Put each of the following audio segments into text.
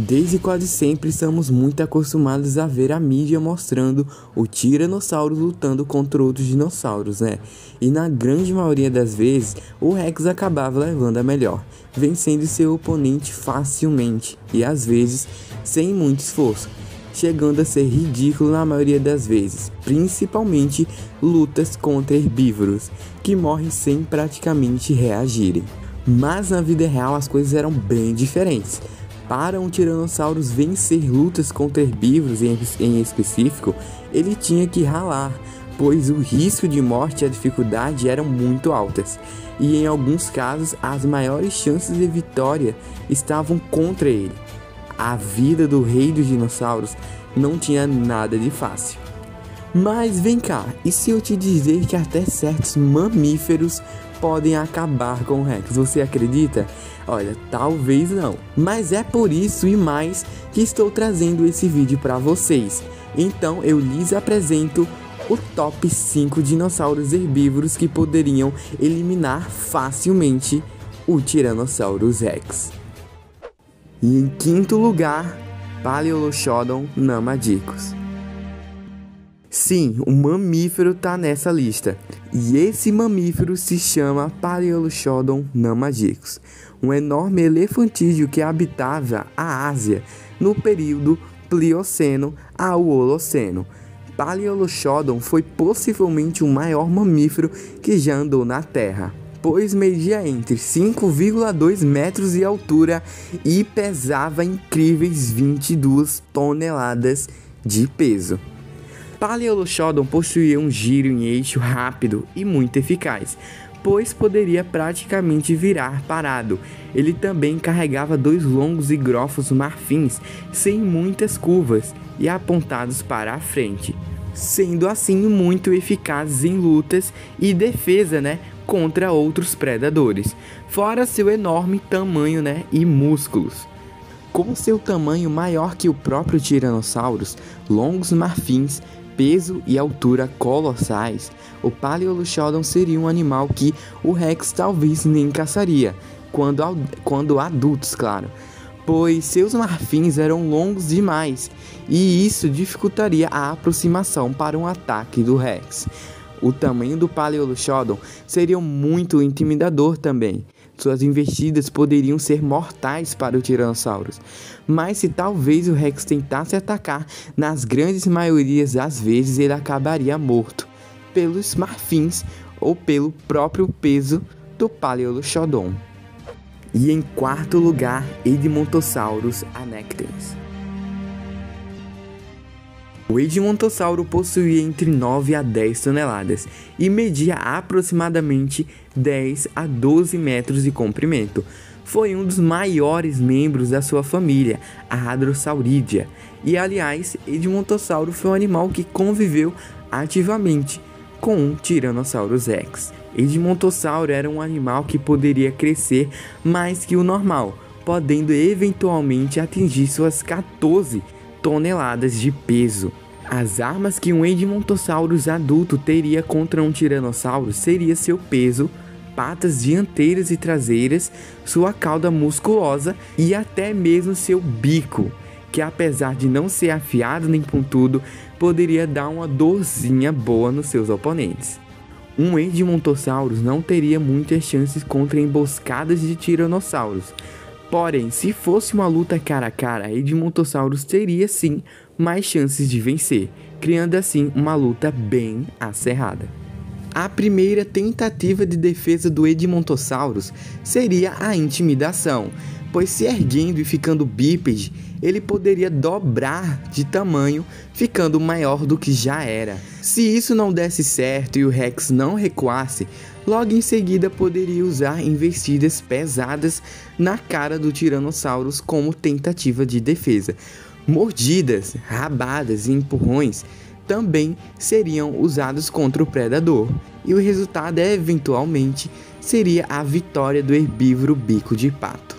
Desde quase sempre estamos muito acostumados a ver a mídia mostrando o Tiranossauro lutando contra outros dinossauros, né? E na grande maioria das vezes, o Rex acabava levando a melhor, vencendo seu oponente facilmente e às vezes sem muito esforço, chegando a ser ridículo na maioria das vezes, principalmente lutas contra herbívoros, que morrem sem praticamente reagirem. Mas na vida real as coisas eram bem diferentes. Para um Tiranossauro vencer lutas contra herbívoros em específico, ele tinha que ralar, pois o risco de morte e a dificuldade eram muito altas, e em alguns casos as maiores chances de vitória estavam contra ele. A vida do rei dos dinossauros não tinha nada de fácil. Mas vem cá, e se eu te dizer que até certos mamíferos podem acabar com o Rex, você acredita? Olha, talvez não. Mas é por isso e mais que estou trazendo esse vídeo para vocês. Então eu lhes apresento o top 5 dinossauros herbívoros que poderiam eliminar facilmente o Tyrannosaurus Rex. E em quinto lugar, Paleoloxodon Namadicus. Sim, o mamífero tá nessa lista, e esse mamífero se chama Paleoloxodon Namadicus, um enorme elefantídeo que habitava a Ásia no período Plioceno ao Holoceno. Paleoloxodon foi possivelmente o maior mamífero que já andou na Terra, pois media entre 5,2 metros de altura e pesava incríveis 22 toneladas de peso. Paleoloxodon possuía um giro em eixo rápido e muito eficaz, pois poderia praticamente virar parado. Ele também carregava dois longos e grossos marfins, sem muitas curvas e apontados para a frente, sendo assim muito eficazes em lutas e defesa, né, contra outros predadores, fora seu enorme tamanho, né, e músculos. Com seu tamanho maior que o próprio Tyrannosaurus, longos marfins, peso e altura colossais, o Paleoloxodon seria um animal que o Rex talvez nem caçaria, quando adultos, claro, pois seus marfins eram longos demais e isso dificultaria a aproximação para um ataque do Rex. O tamanho do Paleoloxodon seria muito intimidador também. Suas investidas poderiam ser mortais para o Tyrannosaurus, mas se talvez o Rex tentasse atacar, nas grandes maiorias das vezes ele acabaria morto, pelos marfins ou pelo próprio peso do Paleoloxodon. E em quarto lugar, Edmontosaurus annectens. O Edmontossauro possuía entre 9 a 10 toneladas e media aproximadamente 10 a 12 metros de comprimento. Foi um dos maiores membros da sua família, a Hadrosauridae. E aliás, Edmontossauro foi um animal que conviveu ativamente com um Tyrannosaurus Rex. Edmontossauro era um animal que poderia crescer mais que o normal, podendo eventualmente atingir suas 14 toneladas de peso. As armas que um Edmontosaurus adulto teria contra um Tiranossauro seria seu peso, patas dianteiras e traseiras, sua cauda musculosa e até mesmo seu bico, que apesar de não ser afiado nem pontudo, poderia dar uma dorzinha boa nos seus oponentes. Um Edmontosaurus não teria muitas chances contra emboscadas de Tiranossauros. Porém, se fosse uma luta cara a cara, Edmontosaurus teria sim mais chances de vencer, criando assim uma luta bem acirrada. A primeira tentativa de defesa do Edmontosaurus seria a intimidação, pois se erguendo e ficando bípede, ele poderia dobrar de tamanho, ficando maior do que já era. Se isso não desse certo e o Rex não recuasse, logo em seguida poderia usar investidas pesadas na cara do Tyrannosaurus como tentativa de defesa. Mordidas, rabadas e empurrões também seriam usados contra o predador, e o resultado eventualmente seria a vitória do herbívoro bico de pato.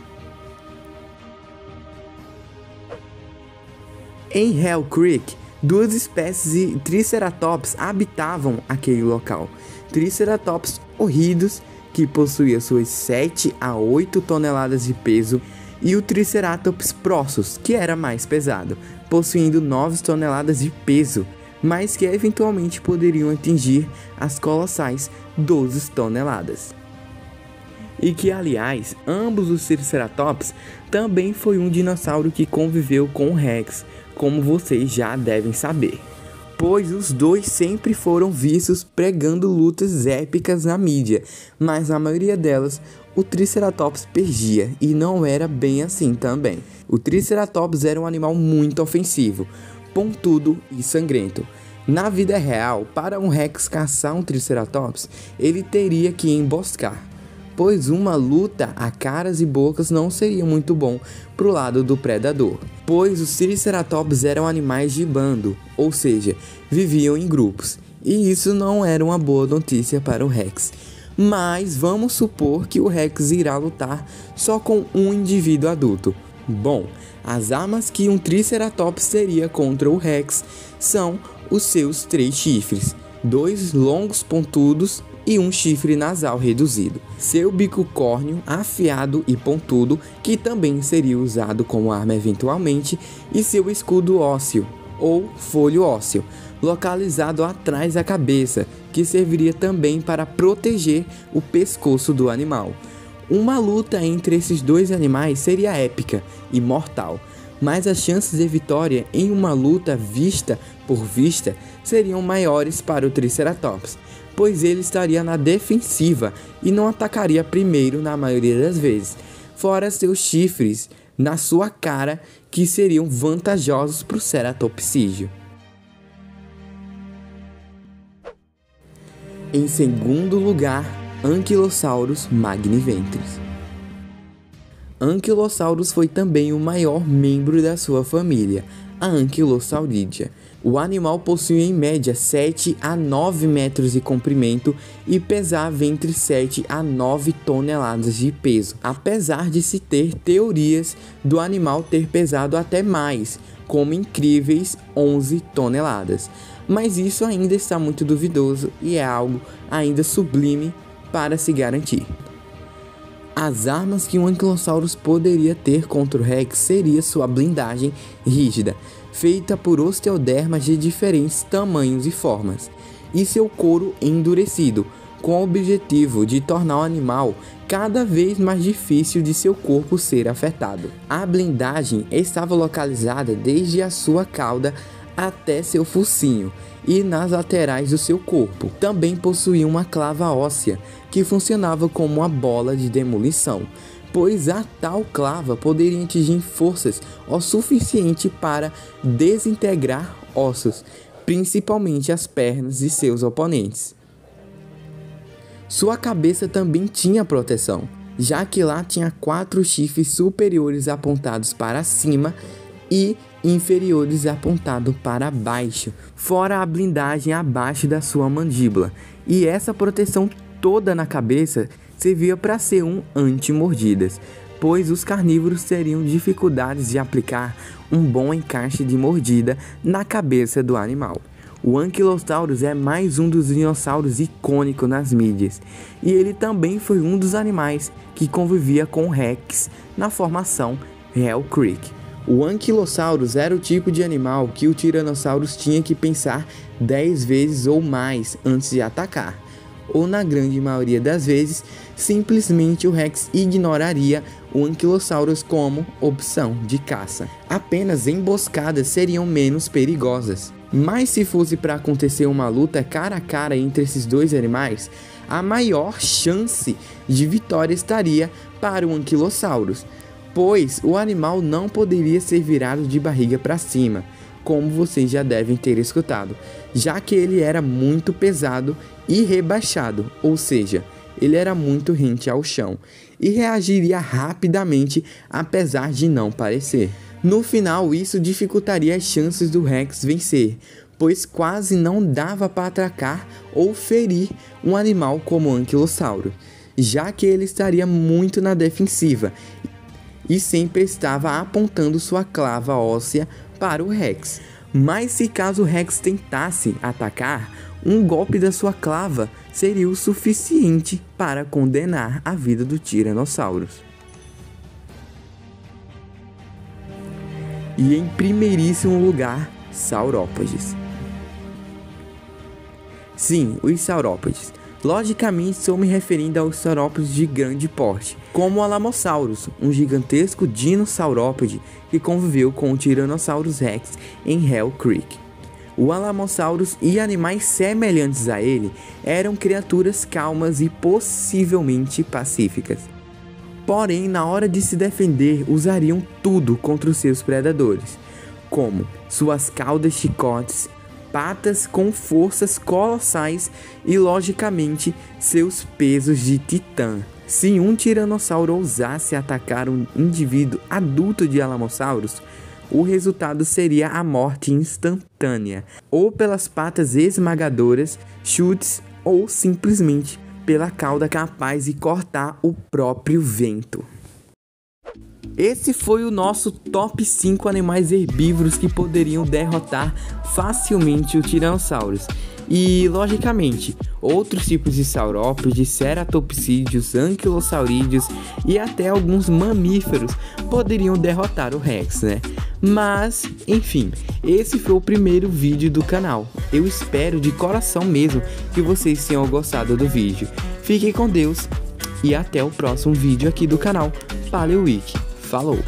Em Hell Creek, duas espécies de Triceratops habitavam aquele local. Triceratops horridus, que possuía suas 7 a 8 toneladas de peso, e o Triceratops prorsus, que era mais pesado, possuindo 9 toneladas de peso, mas que eventualmente poderiam atingir as colossais 12 toneladas. E que, aliás, ambos os Triceratops também foi um dinossauro que conviveu com o Rex, como vocês já devem saber, pois os dois sempre foram vistos pregando lutas épicas na mídia, mas na maioria delas o Triceratops perdia, e não era bem assim também. O Triceratops era um animal muito ofensivo, pontudo e sangrento. Na vida real, para um Rex caçar um Triceratops, ele teria que emboscar, pois uma luta a caras e bocas não seria muito bom para o lado do predador, pois os Triceratops eram animais de bando, ou seja, viviam em grupos, e isso não era uma boa notícia para o Rex. Mas vamos supor que o Rex irá lutar só com um indivíduo adulto. Bom, as armas que um Triceratops teria contra o Rex são os seus 3 chifres, 2 longos pontudos e um chifre nasal reduzido, seu bico córneo afiado e pontudo, que também seria usado como arma eventualmente, e seu escudo ósseo, ou folho ósseo, localizado atrás da cabeça, que serviria também para proteger o pescoço do animal. Uma luta entre esses dois animais seria épica e mortal, mas as chances de vitória em uma luta vista por vista seriam maiores para o Triceratops, pois ele estaria na defensiva e não atacaria primeiro na maioria das vezes, fora seus chifres na sua cara, que seriam vantajosos para o Ceratopsídio. Em segundo lugar, Ankylosaurus Magniventris. Ankylosaurus foi também o maior membro da sua família, a Ankylosauridae. O animal possui em média 7 a 9 metros de comprimento e pesava entre 7 a 9 toneladas de peso, apesar de se ter teorias do animal ter pesado até mais, como incríveis 11 toneladas. Mas isso ainda está muito duvidoso e é algo ainda sublime para se garantir. As armas que um Ankylosaurus poderia ter contra o Rex seria sua blindagem rígida, feita por osteodermas de diferentes tamanhos e formas, e seu couro endurecido, com o objetivo de tornar o animal cada vez mais difícil de seu corpo ser afetado. A blindagem estava localizada desde a sua cauda até seu focinho e nas laterais do seu corpo. Também possuía uma clava óssea que funcionava como uma bola de demolição, pois a tal clava poderia atingir forças o suficiente para desintegrar ossos, principalmente as pernas de seus oponentes. Sua cabeça também tinha proteção, já que lá tinha 4 chifres superiores apontados para cima e inferiores apontado para baixo, fora a blindagem abaixo da sua mandíbula, e essa proteção toda na cabeça servia para ser um anti-mordidas, pois os carnívoros teriam dificuldades de aplicar um bom encaixe de mordida na cabeça do animal. O Ankylosaurus é mais um dos dinossauros icônicos nas mídias, e ele também foi um dos animais que convivia com o Rex na formação Hell Creek. O Ankylosaurus era o tipo de animal que o Tyrannosaurus tinha que pensar 10 vezes ou mais antes de atacar, ou na grande maioria das vezes, simplesmente o Rex ignoraria o Ankylosaurus como opção de caça. Apenas emboscadas seriam menos perigosas, mas se fosse para acontecer uma luta cara a cara entre esses dois animais, a maior chance de vitória estaria para o Ankylosaurus, pois o animal não poderia ser virado de barriga para cima, como vocês já devem ter escutado, já que ele era muito pesado e rebaixado, ou seja, ele era muito rente ao chão, e reagiria rapidamente apesar de não parecer. No final, isso dificultaria as chances do Rex vencer, pois quase não dava para atracar ou ferir um animal como o Ankylosauro, já que ele estaria muito na defensiva e sempre estava apontando sua clava óssea para o Rex. Mas se caso o Rex tentasse atacar, um golpe da sua clava seria o suficiente para condenar a vida do Tyrannosaurus. e em primeiríssimo lugar, saurópodes. Sim, os saurópodes. Logicamente, estou me referindo aos saurópodes de grande porte, como o Alamosaurus, um gigantesco dinossaurópode que conviveu com o Tyrannosaurus Rex em Hell Creek. O Alamosaurus e animais semelhantes a ele eram criaturas calmas e possivelmente pacíficas. Porém, na hora de se defender, usariam tudo contra os seus predadores, como suas caudas chicotes, patas com forças colossais e, logicamente, seus pesos de titã. Se um tiranossauro ousasse atacar um indivíduo adulto de Alamosaurus, o resultado seria a morte instantânea, ou pelas patas esmagadoras, chutes, ou simplesmente pela cauda capaz de cortar o próprio vento. Esse foi o nosso top 5 animais herbívoros que poderiam derrotar facilmente o Tyrannosaurus. E, logicamente, outros tipos de saurópodes, ceratopsídeos, anquilosaurídeos e até alguns mamíferos poderiam derrotar o Rex, né? Mas, enfim, esse foi o primeiro vídeo do canal. Eu espero de coração mesmo que vocês tenham gostado do vídeo. Fiquem com Deus e até o próximo vídeo aqui do canal Paleo Week. Falou!